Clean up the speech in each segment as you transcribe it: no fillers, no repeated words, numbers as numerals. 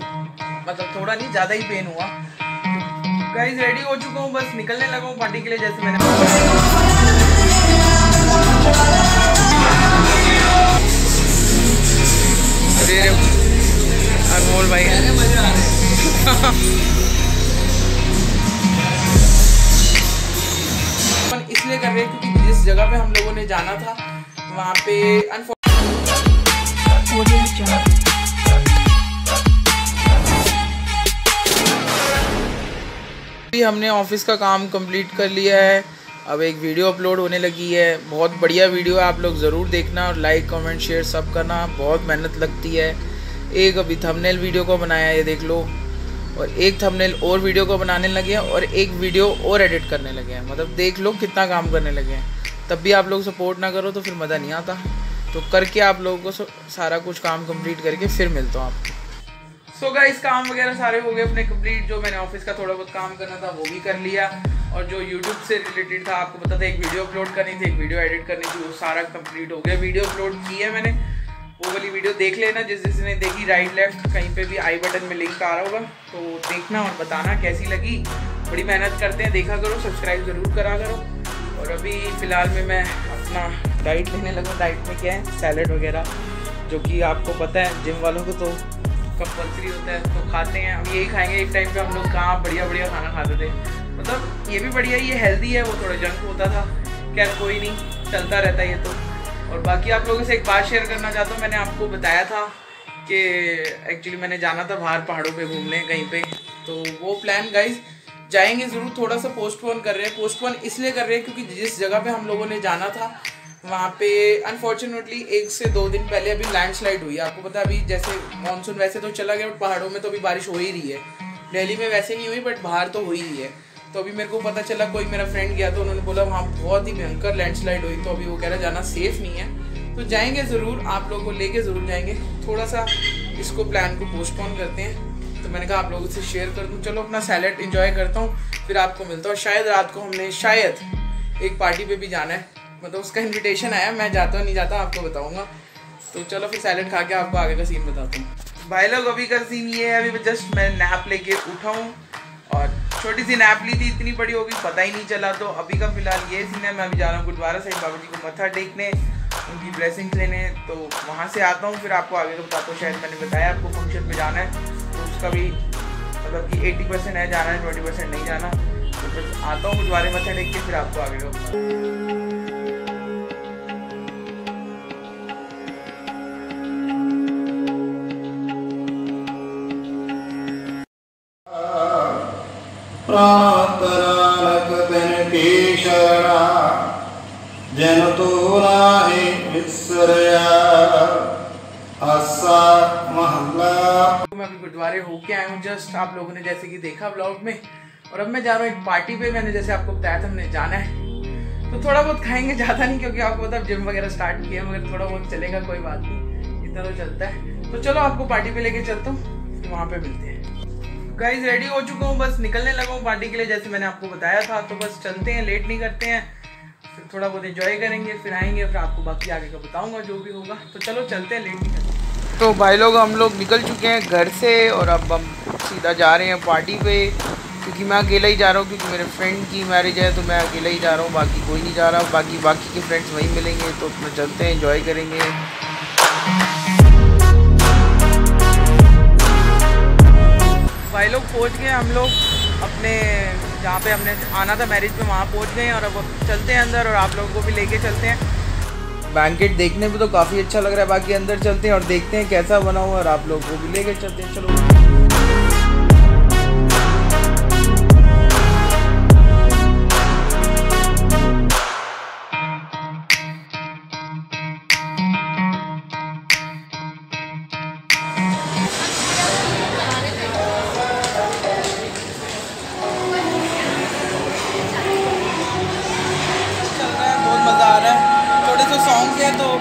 मतलब थोड़ा नहीं, ज्यादा ही पेन हुआ। गाइस रेडी हो चुका हूँ, बस निकलने लगा हूँ पार्टी के लिए। जैसे मैंने बोल भाई मजा आ रहा है इसलिए कर रहे हैं क्योंकि जिस जगह पे हम लोगों ने जाना था वहाँ पे हमने ऑफिस का काम कंप्लीट कर लिया है। अब एक वीडियो अपलोड होने लगी है, बहुत बढ़िया वीडियो है, आप लोग ज़रूर देखना और लाइक कमेंट शेयर सब करना। बहुत मेहनत लगती है। एक अभी थंबनेल वीडियो को बनाया है, ये देख लो, और एक थंबनेल और वीडियो को बनाने लगे हैं और एक वीडियो और एडिट करने लगे हैं। मतलब देख लो कितना काम करने लगे हैं। तब भी आप लोग सपोर्ट ना करो तो फिर मज़ा नहीं आता। तो करके आप लोगों को सारा कुछ काम कंप्लीट करके फिर मिलता हूँ आपको। सो गाइस काम वगैरह सारे हो गए अपने कंप्लीट। जो मैंने ऑफिस का थोड़ा बहुत काम करना था वो भी कर लिया, और जो यूट्यूब से रिलेटेड था आपको पता था, एक वीडियो अपलोड करनी थी, एक वीडियो एडिट करनी थी, वो सारा कंप्लीट हो गया। वीडियो अपलोड की है मैंने, वो वाली वीडियो देख लेना। जिस जिसने देखी राइट लेफ्ट कहीं पे भी आई बटन में लिंक आ रहा होगा, तो देखना और बताना कैसी लगी। बड़ी मेहनत करते हैं, देखा करो, सब्सक्राइब ज़रूर करा करो। और अभी फ़िलहाल में मैं अपना डाइट लेने लगा। डाइट में क्या है, सैलड वगैरह, जो कि आपको पता है जिम वालों को तो कंपल्सरी होता है, तो खाते हैं। अब यही खाएंगे। एक टाइम पे हम लोग कहाँ बढ़िया बढ़िया खाना खाते थे, मतलब ये भी बढ़िया, ये हेल्दी है, वो थोड़ा जंक होता था। खैर कोई नहीं, चलता रहता है ये तो। और बाकी आप लोगों से एक बात शेयर करना चाहता हूँ। मैंने आपको बताया था कि एक्चुअली मैंने जाना था बाहर पहाड़ों पे घूमने कहीं पे, तो वो प्लान गाइस जाएंगे ज़रूर। थोड़ा सा पोस्टपोन कर रहे हैं। पोस्टपोन इसलिए कर रहे हैं क्योंकि जिस जगह पे हम लोगों ने जाना था वहाँ पे अनफॉर्चुनेटली 1 से 2 दिन पहले अभी लैंडस्लाइड हुई है। आपको पता है अभी जैसे मानसून वैसे तो चला गया, बट पहाड़ों में तो अभी बारिश हो ही रही है। दिल्ली में वैसे नहीं हुई बट बाहर तो हुई ही है। तो अभी मेरे को पता चला, कोई मेरा फ्रेंड गया तो उन्होंने बोला वहाँ बहुत ही भयंकर लैंडस्लाइड हुई, तो अभी वो कह रहा जाना सेफ़ नहीं है। तो जाएंगे ज़रूर, आप लोगों को लेके ज़रूर जाएंगे। थोड़ा सा इसको प्लान को पोस्टपोन करते हैं, तो मैंने कहा आप लोगों से शेयर कर दूँ। चलो अपना सैलेड इंजॉय करता हूँ, फिर आपको मिलता हूँ। शायद रात को हमने शायद एक पार्टी पर भी जाना है, मतलब उसका इन्विटेशन आया। मैं जाता नहीं जाता आपको बताऊँगा। तो चलो फिर सैलेड खा के आपको आगे का सीन बताता हूँ। भाई लोग अभी का सीन ये है, अभी जस्ट मैं नैप लेके उठा हूँ और छोटी सी नैप ली थी, इतनी बड़ी होगी पता ही नहीं चला। तो अभी का फिलहाल ये सीन है। मैं अभी जा रहा हूँ गुरुद्वारा साहिब बाबा जी को मत्था टेकने, उनकी ब्लेसिंग्स लेने, तो वहाँ से आता हूँ फिर आपको आगे तो बताता हूँ। शायद मैंने बताया आपको फंक्शन में जाना है, तो उसका भी मतलब कि 80% है जाना है, 20% नहीं जाना। तो फिर आता हूँ गुरुद्वारे मत्था टेक के, फिर आपको आगे तो जन तो नाहि विसरया आसा महला। मैं अभी गुरुद्वारे होके आया हूँ जस्ट, आप लोगों ने जैसे कि देखा ब्लॉग में। और अब मैं जा रहा हूँ एक पार्टी पे। मैंने जैसे आपको बताया था हमने जाना है, तो थोड़ा बहुत खाएंगे, ज़्यादा नहीं, क्योंकि आपको पता जिम वगैरह स्टार्ट किया है, मगर थोड़ा बहुत चलेगा, कोई बात नहीं, इतना तो चलता है। तो चलो आपको पार्टी पे लेके चलता हूँ, फिर वहाँ पे मिलते हैं। गाइज रेडी हो चुका हूँ, बस निकलने लगा हूँ पार्टी के लिए। जैसे मैंने आपको बताया था, तो बस चलते हैं, लेट नहीं करते हैं, फिर थोड़ा बहुत एंजॉय करेंगे, फिर आएंगे, फिर आपको बाकी आगे का बताऊँगा जो भी होगा। तो चलो चलते हैं, लेट नहीं करते। तो भाई लोग हम लोग निकल चुके हैं घर से, और अब हम सीधा जा रहे हैं पार्टी पे, क्योंकि मैं अकेला ही जा रहा हूँ, क्योंकि मेरे फ्रेंड की मैरिज है, तो मैं अकेला ही जा रहा हूँ, बाकी कोई नहीं जा रहा। बाकी के फ्रेंड्स वहीं मिलेंगे, तो अपना चलते हैं, एंजॉय करेंगे। भाई लोग पहुँच गए हम लोग अपने जहाँ पे हमने आना था मैरिज में, वहाँ पहुँच गए। और अब चलते हैं अंदर, और आप लोगों को भी लेके चलते हैं। बैंकेट देखने में तो काफ़ी अच्छा लग रहा है, बाकी अंदर चलते हैं और देखते हैं कैसा बना हुआ, और आप लोगों को भी लेके चलते हैं। तो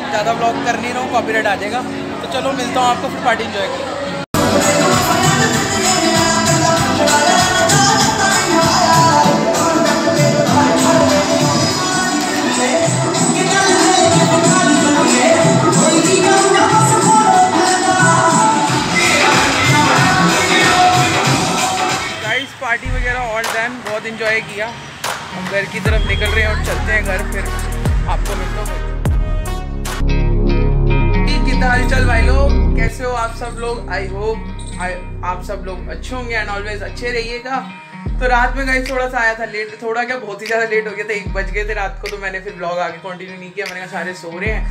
ज़्यादा ब्लॉग कर नहीं रहा हूँ, कॉपीराइट आ जाएगा। तो चलो मिलता हूँ आपको, फिर पार्टी एंजॉय की। पार्टी वगैरह ऑल टाइम बहुत इंजॉय किया। हम घर की तरफ निकल रहे हैं और चलते हैं घर, फिर आपको मिलता हूँ। कितना हालचाल भाई लोग, कैसे हो आप सब लोग? आई होप आप सब लोग अच्छे होंगे एंड ऑलवेज अच्छे रहिएगा। तो रात में गाइस थोड़ा सा आया था लेट, थोड़ा क्या बहुत ही ज़्यादा लेट हो गया था, 1 बज गए थे रात को। तो मैंने फिर ब्लॉग आगे कंटिन्यू नहीं किया, मैंने कहा सारे सो रहे हैं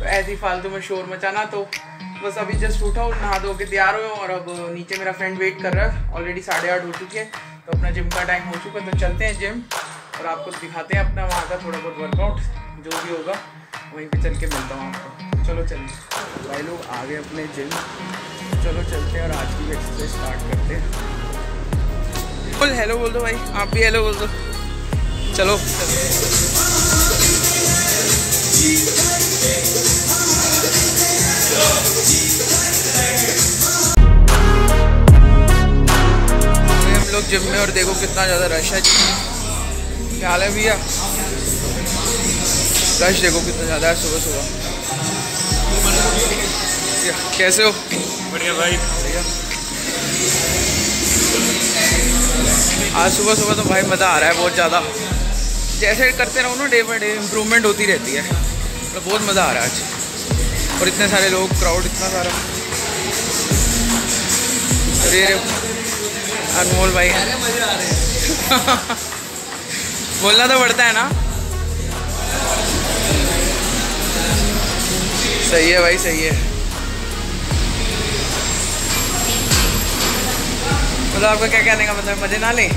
तो ऐसे ही फालतू में शोर मचाना। तो बस अभी जस्ट उठा हूँ, नहा धो के तैयार हुए और अब नीचे मेरा फ्रेंड वेट कर रहा है। ऑलरेडी 8:30 हो चुके हैं तो अपना जिम का टाइम हो चुका है, तो चलते हैं जिम और आपको दिखाते हैं अपना वहाँ का थोड़ा बहुत वर्कआउट जो भी होगा, वहीं पे चल के मिलता हूँ आपको। चलो चलिए भाई लोग, आ गए अपने जिम, चलो चलते हैं और आज की एक्सरसाइज स्टार्ट करते हैं। फुल हेलो बोल दो भाई, आप भी हेलो बोल दो। चलो हम लोग जिम में और देखो कितना ज़्यादा रश है। क्या हाल है भैया? रश देखो कितना ज़्यादा है सुबह सुबह। कैसे हो? बढ़िया भाई बढ़िया। आज सुबह सुबह तो भाई मज़ा आ रहा है बहुत ज़्यादा। जैसे करते रहो ना डे बाई डे इम्प्रूवमेंट होती रहती है, मतलब बहुत मज़ा आ रहा है आज। और इतने सारे लोग, क्राउड इतना सारा। अरे अनमोल भाई बोलना तो पड़ता है ना। सही है भाई, सही है। मतलब आपका क्या कहने का मतलब? मजे ना लें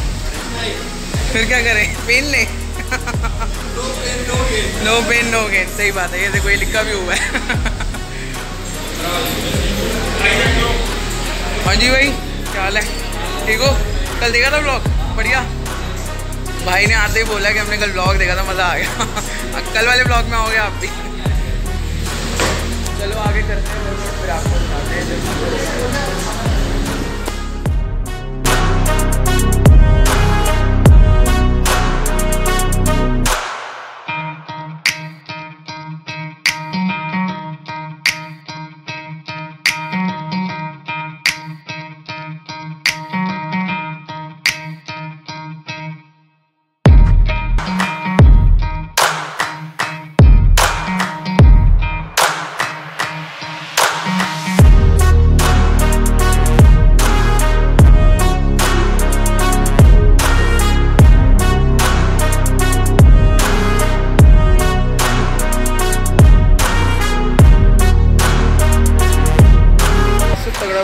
फिर क्या करें, पेन लें। नो पेन नो गेन, सही बात है। ये देखो ये लिखा भी हुआ है। हाँ जी भाई, क्या हाल है? ठीक हो? कल देखा था ब्लॉग? बढ़िया। भाई ने आते ही बोला कि हमने कल ब्लॉग देखा था, मज़ा आ गया। कल वाले ब्लॉग में आओगे आप भी? चलो आगे करते हैं फिर आपको बताते हैं।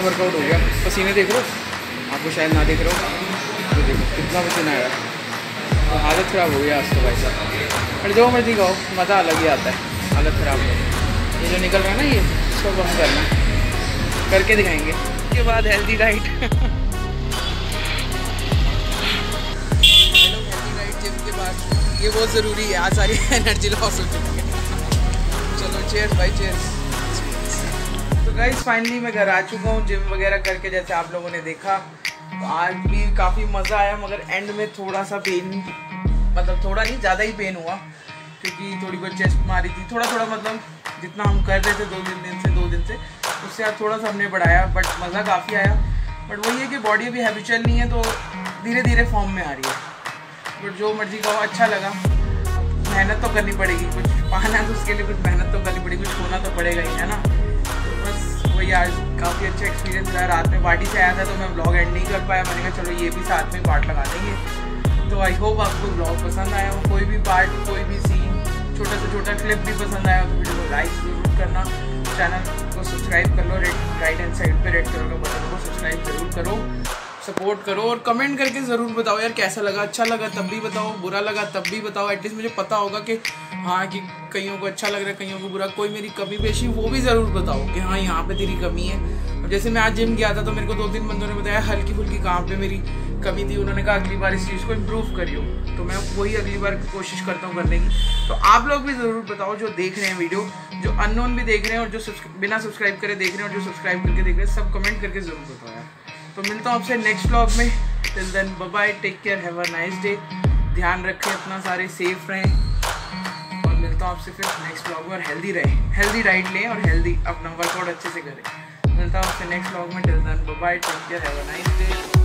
वर्कआउट हो गया। पसीने देख रहे हो, आपको शायद ना देख रहे हो, तो देखो कितना पसीना आया। तो हालत ख़राब हो गई आज तो भाई साहब। और जो मर्जी गाओ मज़ा अलग ही आता है। हालत ख़राब हो गई, ये जो निकल रहा है ना ये, इसको कम करना, करके दिखाएंगे। उसके बाद healthy diet. Healthy diet gym के बाद ये बहुत ज़रूरी है। आज सारी एनर्जी लॉस हो चुकी है। चलो चेयर्स भाई, चेयर्स। तो गाइस फाइनली मैं घर आ चुका हूँ जिम वगैरह करके, जैसे आप लोगों ने देखा। तो आज भी काफ़ी मज़ा आया, मगर एंड में थोड़ा सा पेन, मतलब थोड़ा नहीं ज़्यादा ही पेन हुआ, क्योंकि थोड़ी बहुत चेस्ट मारी थी थोड़ा थोड़ा। मतलब जितना हम कर रहे थे दो दिन से उससे आज थोड़ा सा हमने बढ़ाया, बट मज़ा काफ़ी आया। बट वही है कि बॉडी अभी हैबिचुअल नहीं है, तो धीरे धीरे फॉर्म में आ रही है। बट जो मर्जी का अच्छा लगा, मेहनत तो करनी पड़ेगी। कुछ पाना है तो उसके लिए कुछ मेहनत तो करनी पड़ेगी, कुछ खोना तो पड़ेगा ही, है ना। वही आज काफ़ी अच्छा एक्सपीरियंस रहा। रात में पार्टी से आया था तो मैं ब्लॉग एंड नहीं कर पाया, मैंने कहा चलो ये भी साथ में पार्ट लगा देंगे। तो आई होप आपको ब्लॉग पसंद आया हो। कोई भी पार्ट, कोई भी सीन, छोटा से छोटा क्लिप भी पसंद आया हो तो वीडियो को लाइक जरूर करना, चैनल को सब्सक्राइब कर लो। राइट हैंड साइड पर रेड कलर का बटन को सब्सक्राइब जरूर करो, सपोर्ट करो और कमेंट करके ज़रूर बताओ यार कैसा लगा। अच्छा लगा तब भी बताओ, बुरा लगा तब भी बताओ। एटलीस्ट मुझे पता होगा कि हाँ, कि कईयों को अच्छा लग रहा है, कईयों को बुरा। कोई मेरी कमी पेशी वो भी ज़रूर बताओ कि हाँ यहाँ पे तेरी कमी है। और जैसे मैं आज जिम गया था तो मेरे को 2-3 बंदों ने बताया हल्की फुल्की कहाँ पे मेरी कमी थी। उन्होंने कहा अगली बार इस चीज़ को इम्प्रूव करियो, तो मैं वही अगली बार कोशिश करता हूँ करने की। तो आप लोग भी ज़रूर बताओ जो देख रहे हैं वीडियो, जो अननोन भी देख रहे हैं और जो बिना सब्सक्राइब करे देख रहे हैं और जो सब्सक्राइब करके देख रहे हैं, सब कमेंट करके ज़रूर बताओ यार। तो मिलता हूँ आपसे नेक्स्ट व्लॉग में। Till then bye bye, take care, have a nice day. ध्यान रखें अपना, सारे सेफ रहें। तो आपसे फिर नेक्स्ट व्लॉग में, और हेल्दी रहे, हेल्दी डाइट लें और हेल्दी अपना वर्कआउट अच्छे से करें। मिलता हूँ आपसे नेक्स्ट व्लॉग में। Till then bye bye, take care, have a nice day.